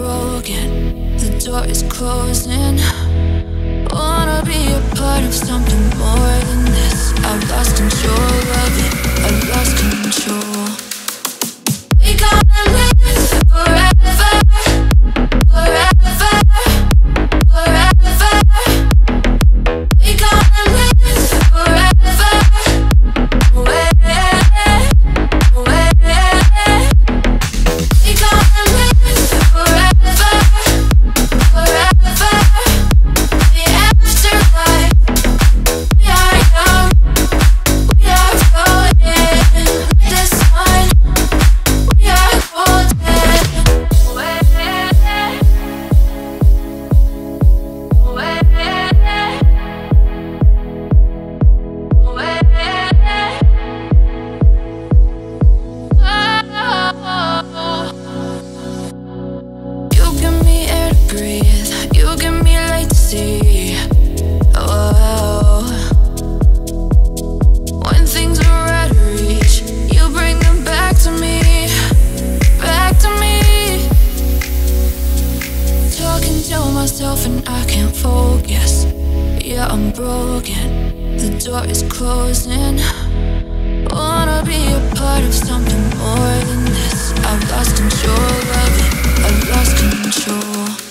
broken, the door is closing. Wanna be a part of something more than this. I've lost control of it, I've lost control. We gotta live forever, forever, forever. We gotta live forever, and I can't focus. Yeah, I'm broken, the door is closing. Wanna be a part of something more than this. I've lost control of it, I've lost control.